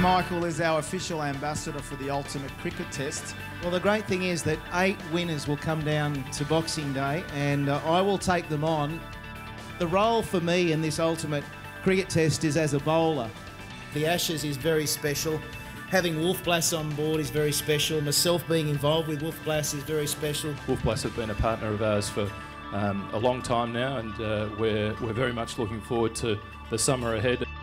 Michael is our official ambassador for the Ultimate Cricket Test. Well, the great thing is that 8 winners will come down to Boxing Day, and I will take them on. The role for me in this Ultimate Cricket Test is as a bowler. The Ashes is very special. Having Wolf Blass on board is very special. Myself being involved with Wolf Blass is very special. Wolf Blass have been a partner of ours for a long time now, and we're very much looking forward to the summer ahead.